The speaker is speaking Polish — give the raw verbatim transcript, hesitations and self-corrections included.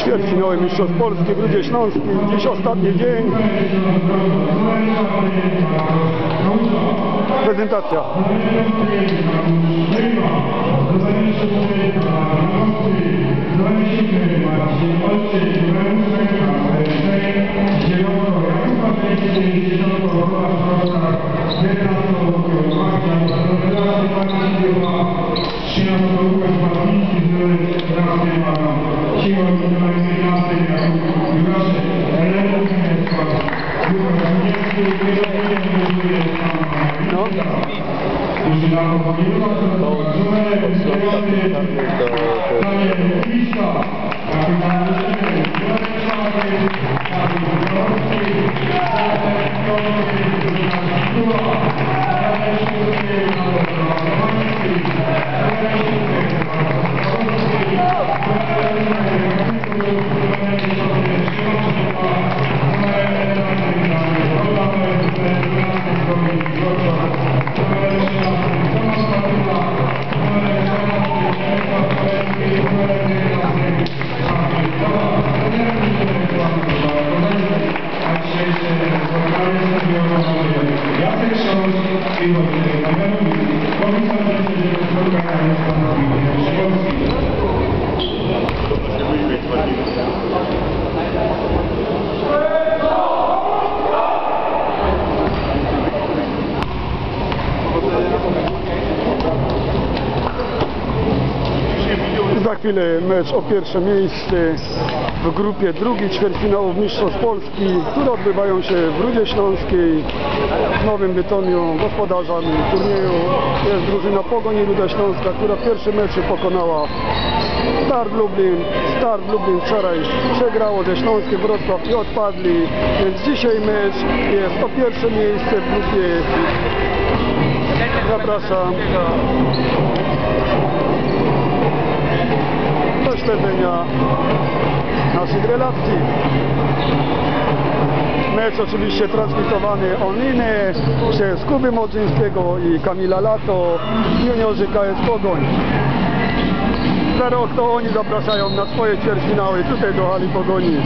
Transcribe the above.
Świerczki miały mistrzostw Polski w Rudzie Śląskiej. Dziś ostatni dzień. Prezentacja. Za chwilę mecz o pierwsze miejsce w grupie drugiej ćwierćfinałów mistrzostw Polski, które odbywają się w Rudzie Śląskiej. W Nowym Bytomiu gospodarzami turnieju jest drużyna Pogoń Ruda Śląska, która w pierwszym meczu pokonała Star Lublin. Star Lublin wczoraj przegrało ze Śląskiem Wrocław i odpadli, więc dzisiaj mecz jest o pierwsze miejsce w grupie. Zapraszam do śledzenia naszych relacji. Mecz oczywiście transmitowany online przez Kuby Modzyńskiego i Kamila Lato, juniorzy K S Pogoń. Za rok to oni zapraszają na swoje ćwierćfinały tutaj do hali Pogoni.